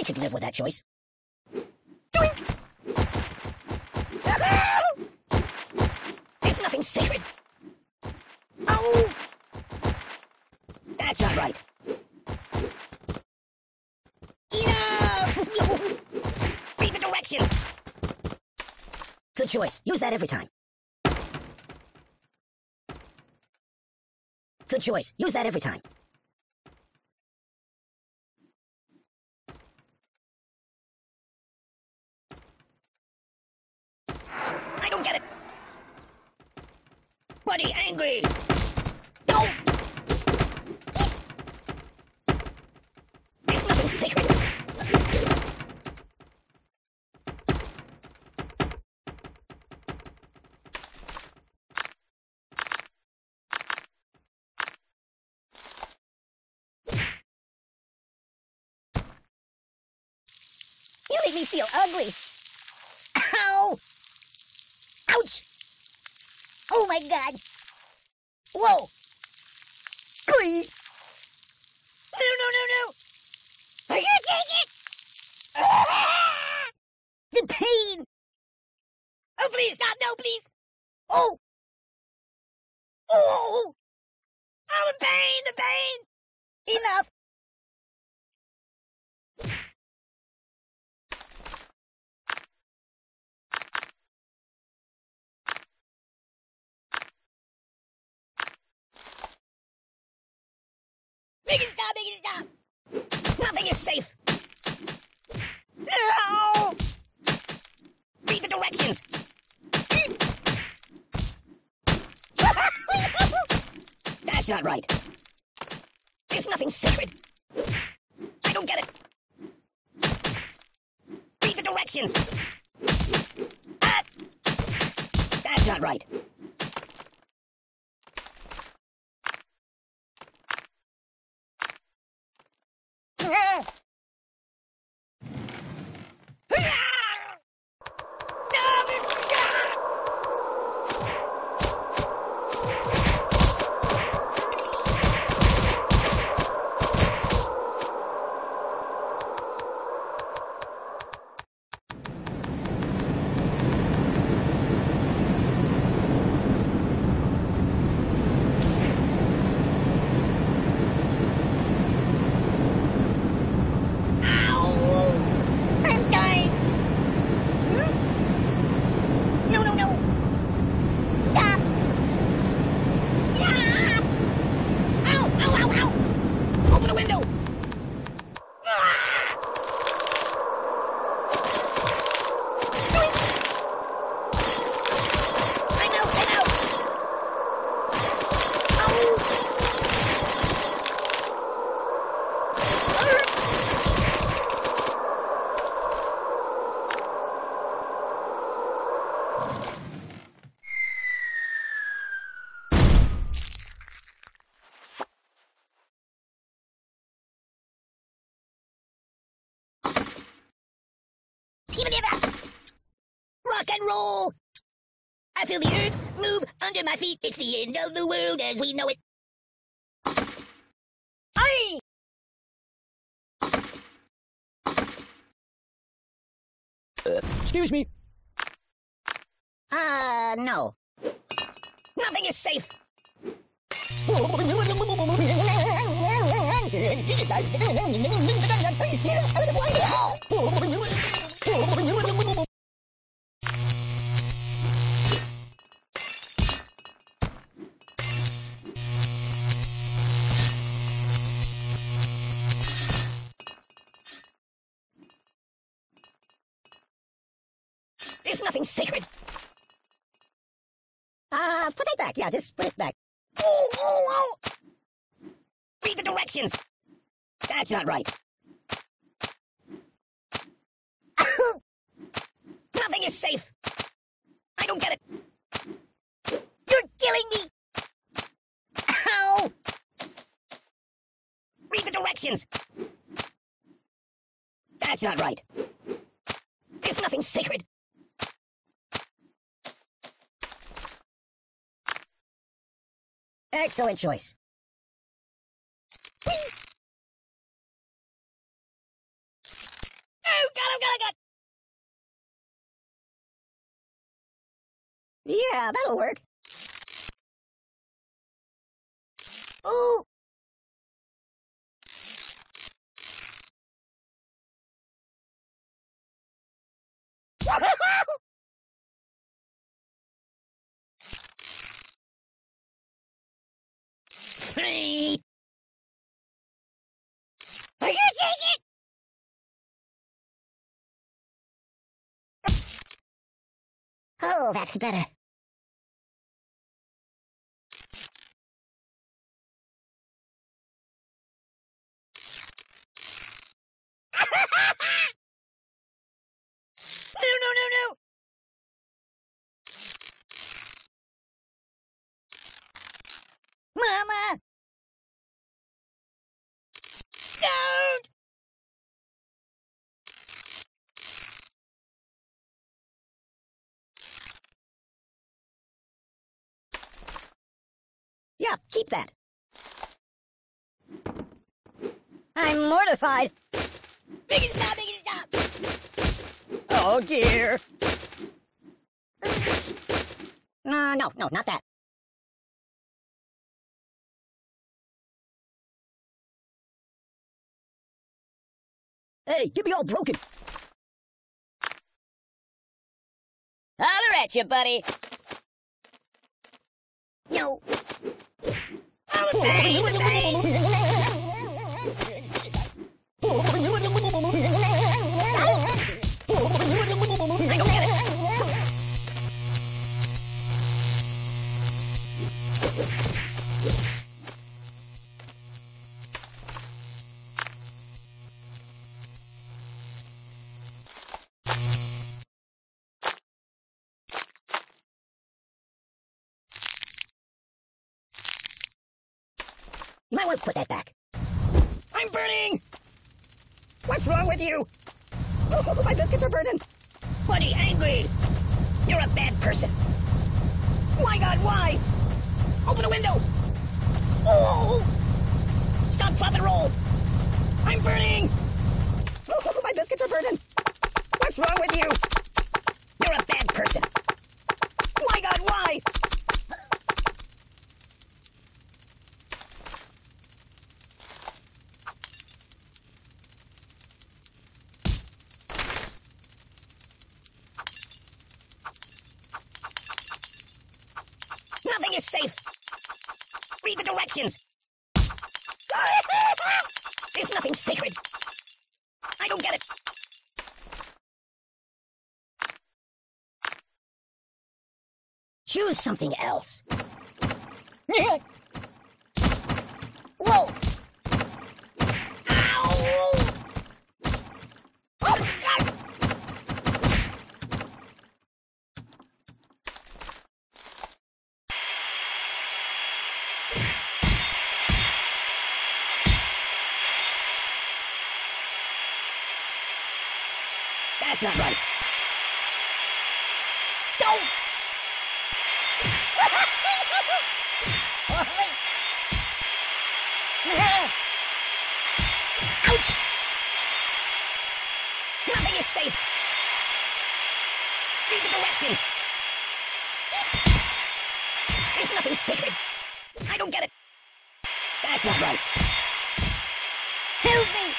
I could live with that choice. Doink! There's nothing sacred. Oh! That's not right. Enough! Read the directions! Good choice. Use that every time. Good choice. Use that every time. I don't get it. Buddy, angry. No. There's nothing sacred. You make me feel ugly. Ow! Ouch! Oh my god! Whoa! Glee! No, no, no, no! I can't take it! Ah! The pain! Oh, please, stop! No, please! Oh! Oh! Oh, the pain! The pain! Enough! Make it stop! Make it stop! Nothing is safe! No! Read the directions! That's not right. There's nothing sacred. I don't get it. Read the directions! Ah! That's not right. Rock and roll! I feel the earth move under my feet. It's the end of the world as we know it. Aye! Excuse me. No. Nothing is safe. There's nothing sacred. Put it back. Yeah, just put it back. Oh, oh, oh! Read the directions. That's not right. Nothing is safe. I don't get it. You're killing me. Ow! Read the directions. That's not right. There's nothing sacred. Excellent choice. Oh, got him. Yeah, that'll work. Ooh! Hey! Are you taking it? Oh, that's better. No! Mama! Don't! Yeah, keep that. I'm mortified. Make it stop! Oh dear. No, not that. Hey, get me all broken. Holler at you, buddy. No. You might want to put that back. I'm burning! What's wrong with you? Oh, my biscuits are burning! Buddy, angry! You're a bad person! My God, why? Open a window! Oh! Stop, drop, and roll! I'm burning! Oh, my biscuits are burning! What's wrong with you? You're a bad person! My God, why? Nothing is safe. Read the directions. There's nothing sacred. I don't get it. Choose something else. Whoa! Ow! Oh, God! That's not right. Go! Ouch! Nothing is safe. Read the directions. There's nothing sacred. I don't get it. That's not right. Help me!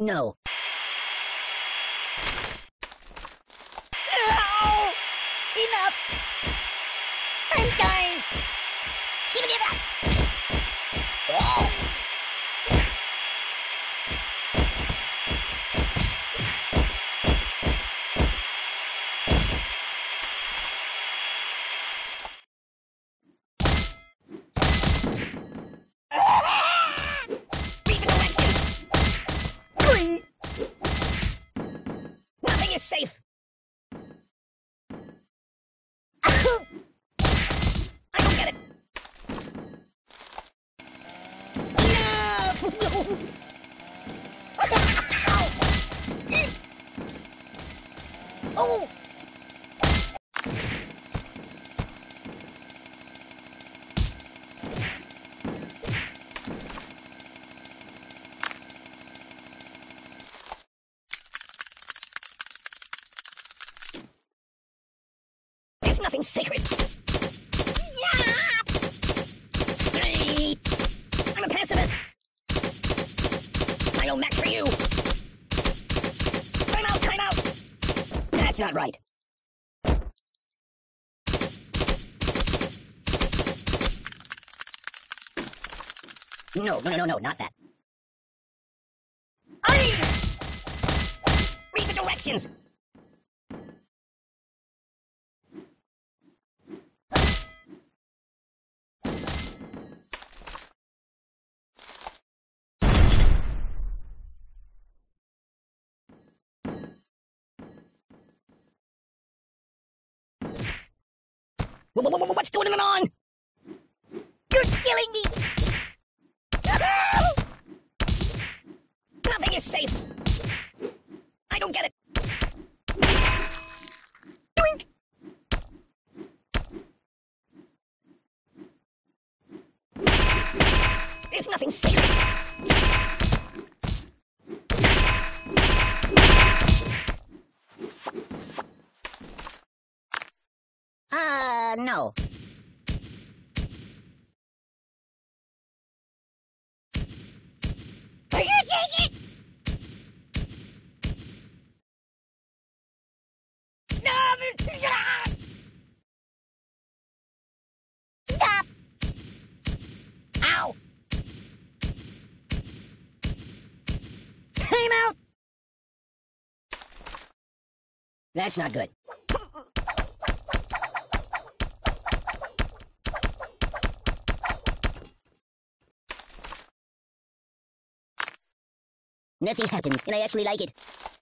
No. No! Enough! I'm dying! Give me that! Yes! Safe. I don't get it. Oh! There's nothing sacred. I'm a pacifist. I don't match for you. Time out, time out. That's not right. No, not that. Read the directions. What's going on? You're killing me! No! Nothing is safe! I don't get it! Doink! There's nothing safe! No. Are you taking it? No! Stop! Ow! Time out! That's not good. Nothing happens, and I actually like it.